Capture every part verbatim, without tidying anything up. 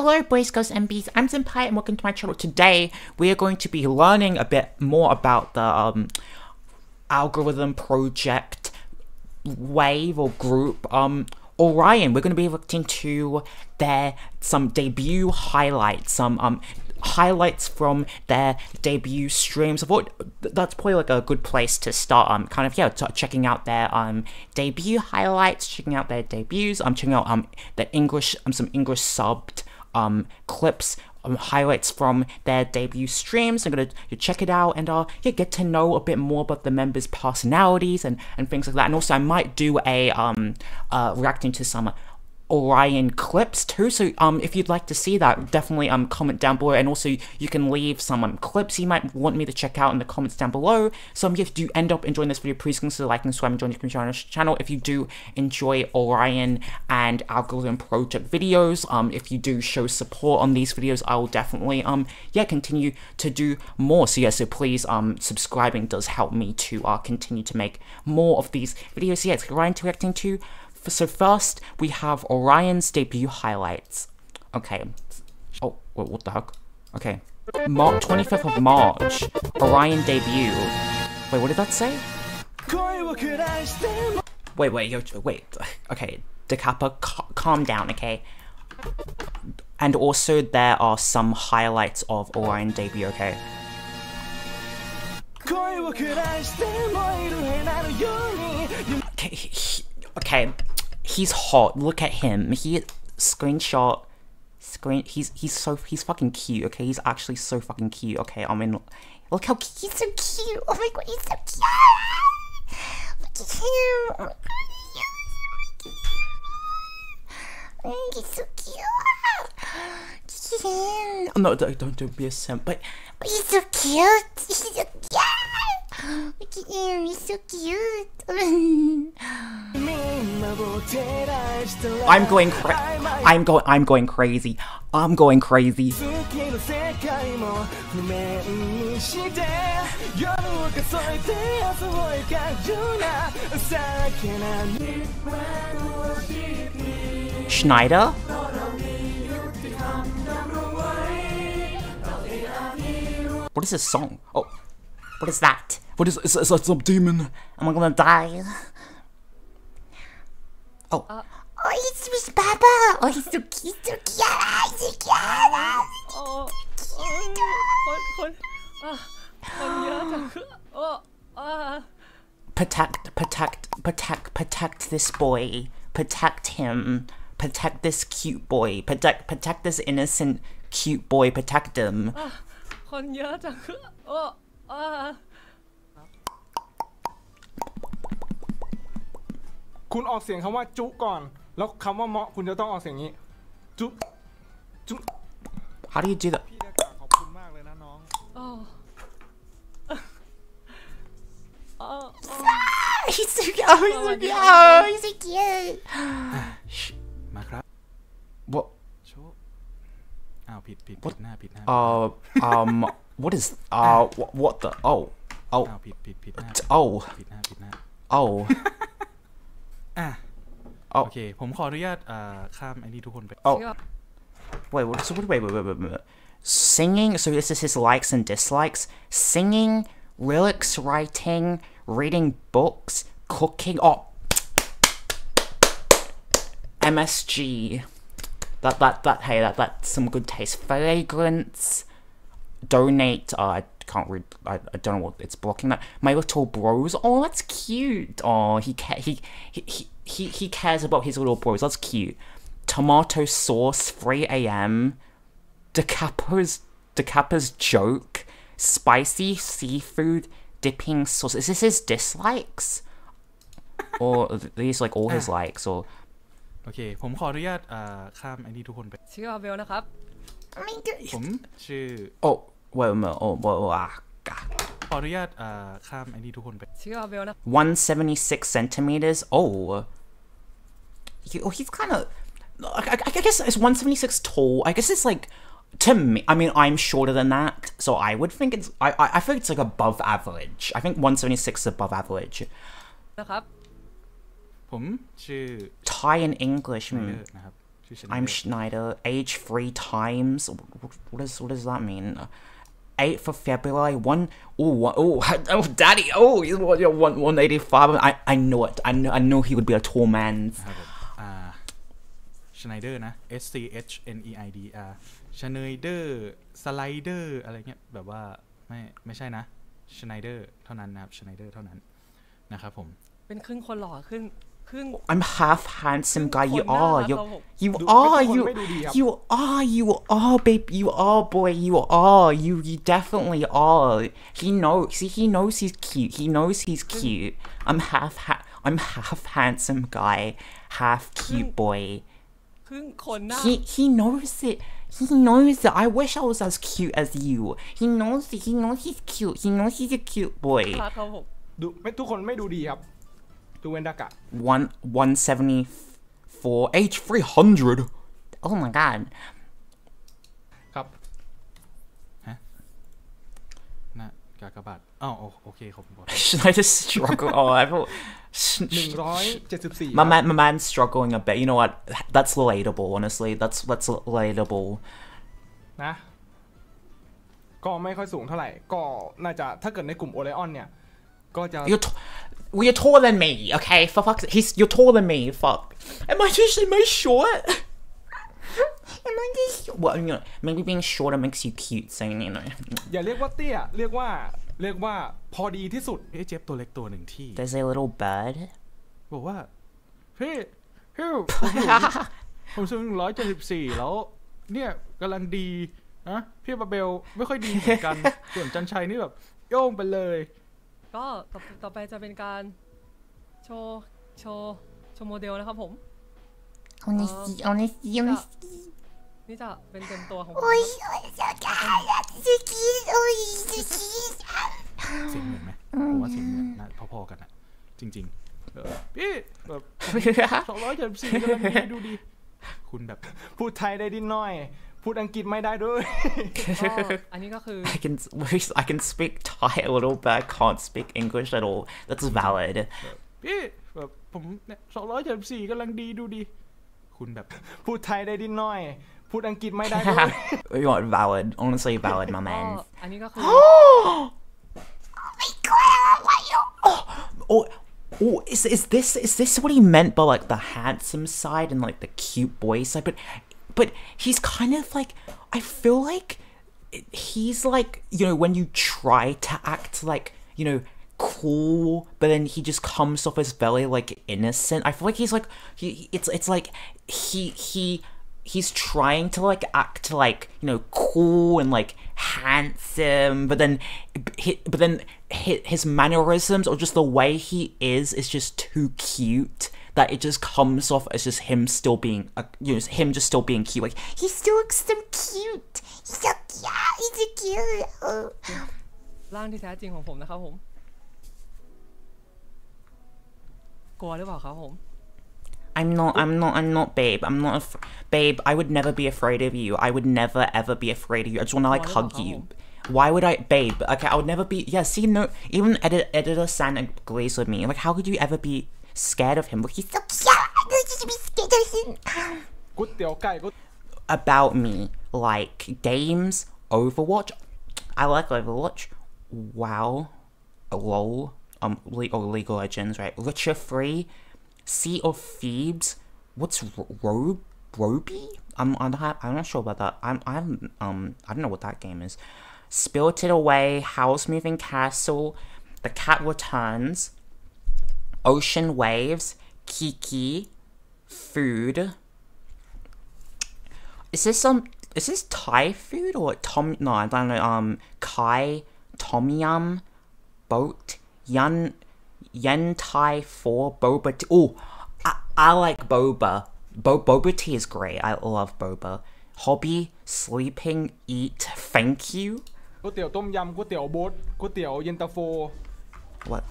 Hello boys, girls and bees, I'm Zenpie and welcome to my channel. Today we are going to be learning a bit more about the um, algorithm project wave or group um, Orion. We're going to be looking to their some debut highlights, some um, highlights from their debut streams. I thought that's probably like a good place to start, um, kind of, yeah, checking out their um, debut highlights, checking out their debuts, um, checking out um, the English, um, some English subbed Um, clips, um, highlights from their debut streams. I'm gonna you check it out and uh, yeah, get to know a bit more about the members' personalities and, and things like that. And also, I might do a um, uh, reacting to some Orion clips too. So um, if you'd like to see that, definitely um comment down below. And also, you can leave some um, clips you might want me to check out in the comments down below. So um, if you end up enjoying this video, please consider liking, subscribing, joining the channel if you do enjoy Orion and algorithm project videos. Um, if you do show support on these videos, I will definitely um yeah continue to do more. So yeah, so please um subscribing does help me to uh continue to make more of these videos. So yeah, it's get right into reacting to. So first, we have Orion's debut highlights. Okay. Oh, wait, what the heck? Okay. March twenty-fifth of March, Orion debut. Wait, what did that say? Wait, wait, yo, wait. Okay, Dacapo, calm down, okay? And also, there are some highlights of Orion debut, okay? Okay, he, okay. He's hot. Look at him. He screenshot screen. He's he's so he's fucking cute. Okay, he's actually so fucking cute. Okay, I mean, look how he's so cute. Oh my god, he's so cute. Look at him. Oh, he's so cute. Oh, no, don't, don't don't be a simp. But he's so cute. He's so cute. Look at him. He's so cute. I'm going cra- I'm going- I'm going crazy. I'm going crazy. Schneider? What is this song? Oh. What is that? What is- is that some demon? Am I gonna die? Oh. Uh, oh, he's with Papa. Oh, he's so cute. So cute. So cute. Oh, so cute. Oh, oh. Protect, protect, protect, protect this boy. Protect him. Protect this cute boy. Protect, protect this innocent cute boy. Protect him. Oh, oh. Kun off saying how much joke on. Look, come on, Mark, Kun, off saying it. How do you do that? Oh. Oh. He's so cute. Oh, he's so cute. Shh. What? What? Uh, um, what is. Uh, what the. Oh. Oh. Oh. Oh. Ah. Oh. Okay, I'm sorry, uh, oh. Wait, wait, wait, wait, wait, wait, wait. Singing, so this is his likes and dislikes. Singing, lyrics writing, reading books, cooking. Oh. M S G. That, that, that, hey, that, that's some good taste. Fragrance. Donate. Uh, I can't read. I, I don't know what it's blocking that. My little bros. Oh, that's cute. Oh, he ca he, he he he cares about his little bros. That's cute. Tomato sauce. three A M Dacapo's Dacapo's joke. Spicy seafood dipping sauce. Is this his dislikes? Or are these like all his likes? Or okay. I'm sorry. Uh, I'm sorry. I'm sorry. Oh, well, oh, well, ah, one seventy-six centimeters. Oh, he, oh he's kind of. I, I guess it's one seventy-six tall. I guess it's like to me. I mean, I'm shorter than that, so I would think it's. I I, I think it's like above average. I think one seventy-six is above average. Thai and English. Hmm. I'm Schneider, age three times. What is what does that mean? Eighth of February, one oh one, oh oh daddy, oh you one one eighty five. I I know it. I know I know he would be a tall man. Uh, Schneider, na S C H N E I D R. Schneider, Slider, อะไรเงี้ยแบบว่าไม่ไม่ใช่นะ Schneider เท่านั้นนะครับ Schneider เท่านั้นนะครับผมเป็นครึ่งคนหล่อครึ่งI'm half handsome guy. You are, you, you are, you, you are, you are, babe. You are, boy. You are, you, you definitely are. He knows. See, he knows he's cute. He knows he's cute. I'm half, ha I'm half handsome guy, half cute boy. He, he knows it. He knows that I wish I was as cute as you. He knows. He knows he's cute. He knows he's a cute boy. ดูไม่ทุกคนไม่ดูดีครับOne one seventy four age three hundred. Oh my god. ครับฮะน่ะกากบาทอ้าวโอเคขอบคุณ Schneider struggle. Oh, I feel. My man, my man's struggling a bit. You know what? That's relatable. Honestly, that's that's relatable. นะก็ไม่ค่อยสูงเท่าไหร่ก็น่าจะถ้าเกิดในกลุ่ม Orion เนี่ยก็จะWell, you're taller than me, okay? For fuck's sake, he's you're taller than me. Fuck. Am I just am I short? Am I just short? Well, you know, maybe being shorter makes you cute, so you know. อย่าเรียกว่าเตี้ยเรียกว่าเรียกว่าพอดีที่สุดเฮ้ยเจฟตัวเล็กตัวหนึ่งที่ There's a little bird. บอกว่าเฮ้ยเฮ้ยผมสูงร้อยเจ็ดสิบสี่แล้วเนี่ยกำลังดีนะพี่บาเบลไม่ค่อยดีเหมือนกันส่วนจันชัยนี่แบบโย่งไปเลยก็ต่อไปจะเป็นการโชว์โชว์โชว์โมเดลนะครับผมเอานี่สิเอานี่สิเอานี่สินี่จะเป็นเต็มตัวของผมโอ้ยโอ้ยจะกายจะจะกินโอ้ยจะกินเสียงเหมือนไหมผมว่าเสียงเหมือนนะพอๆกันนะจริงๆพี่แบบสองร้อยเจ็ดสิบสี่กำลังดีดูดีคุณแบบพูดไทยได้ดิ้นหน่อยพูดอังกฤษไม่ได้ด้วยอันนี้ก็คือ I can I can speak Thai a little but I can't speak English at all. That's valid. พี่แบบผมสองร้อยเจ็ดสิบสี่กำลังดีดูดีคุณแบบพูดไทยได้ดิ้นหน่อยพูดอังกฤษไม่ได้ด้วย You are valid, honestly valid, my man. อันนี้ก็คือ Oh Oh, is is this is this what he meant by like the handsome side and like the cute boy side? But But he's kind of like, I feel like he's like, you know, when you try to act like, you know, cool, but then he just comes off as very like innocent. I feel like he's like, he, it's it's like he he he's trying to like act like, you know, cool and like handsome, but then he, but then his mannerisms or just the way he is is just too cute. That it just comes off as just him still being, uh, you know, him just still being cute. Like he still looks so cute. He's so cute. He's so cute. Oh. ร่างที่แท้จริงของผมนะครับผมกลัวหรือเปล่าครับผม I'm not. I'm not. I'm not, babe. I'm not, babe. I would never be afraid of you. I would never ever be afraid of you. I just want to like hug you. Why would I, babe? Okay, I would never be. Yeah. See, no. Even edit editor San agrees with me. Like, how could you ever be? Scared of him, but he's so cute. I should be scared of him. About me, like games, Overwatch. I like Overwatch. WoW, LOL, um, League of Legends, right? Witcher three, Sea of Thieves. What's Rob Roby? I'm I'm not sure about that. I'm I'm um I don't know what that game is. Spirited Away, Howl's Moving Castle, The Cat Returns. Ocean waves, Kiki, food. Is this some? Um, is this Thai food or Tom? No, I don't know. Um, Kai, Tom Yum, boat, Yun, Yen Thai for boba. Tea. Oh, I, I like boba. Bo boba tea is great. I love boba. Hobby, sleeping, eat. Thank you. ก๋วยเตี๋ยวต้มยำก๋วยเตี๋ยวโบ๊ทก๋วยเตี๋ยวเย็นตาโฟ What?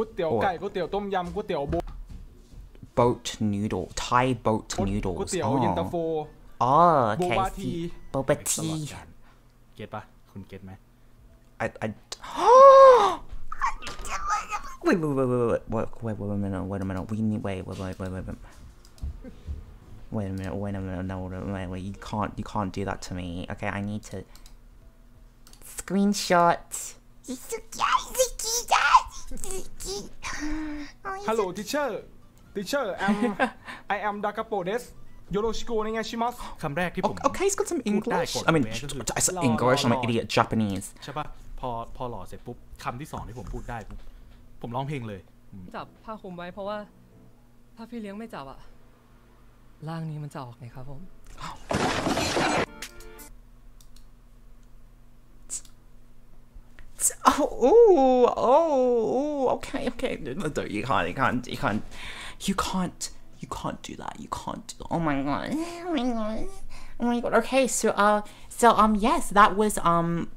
Boat noodle, Thai boat noodles. Oh, oh okay. Boba tea. Get ba? Kun get me? I I. Wait wait wait wait wait wait wait wait a minute wait a minute we need wait wait wait wait wait. Wait a minute, wait a minute, no, no, wait, wait, you can't, you can't do that to me. Okay, I need to... Screenshot! Hello, teacher! Teacher, I'm... I am Dacapo desu. Yoroshiku onegaishimasu. Okay, okay, he's got some English. I mean, I said English, I'm an idiot, Japanese. Oh, oh, okay, okay. No, you can't, you can't, you can't, you can't, you can't do that. You can't do that. Oh my god, oh my god, oh my god. Okay, so, uh, so, um, yes, that was, um,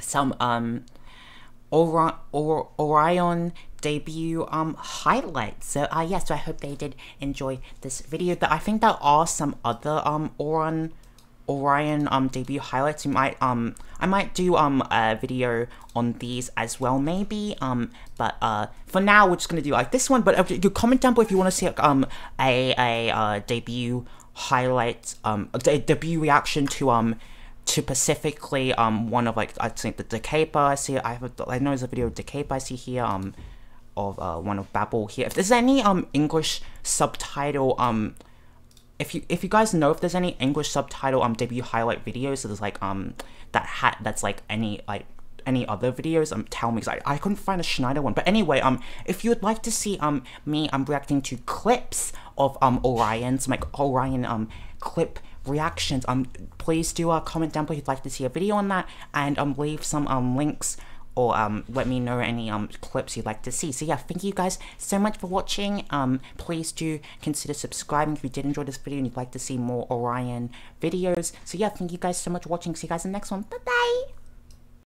some, um, Orion, or, Orion debut, um, highlights. So, uh, yes, yeah, so I hope they did enjoy this video. But I think there are some other, um, Orion. Orion um debut highlights. You might um I might do um a video on these as well, maybe um but uh for now we're just gonna do like this one. But you comment down below if you want to see like, um a a uh, debut highlight um a de debut reaction to um to specifically um one of like I think the Dacapo. I see I have a, I know there's a video of Dacapo I see here um of uh one of Babel here. If there's any um English subtitle um. If you if you guys know if there's any English subtitle um debut highlight videos so there's like um that hat that's like any like any other videos um tell me because I, I couldn't find a Schneider one. But anyway, um if you would like to see um me I'm um, reacting to clips of um Orion, some like Orion um clip reactions, um please do uh comment down below if you'd like to see a video on that, and um leave some um links or um let me know any um clips you'd like to see. So yeah, thank you guys so much for watching. Um please do consider subscribing if you did enjoy this video and you'd like to see more Orion videos. So yeah, thank you guys so much for watching. See you guys in the next one. Bye bye.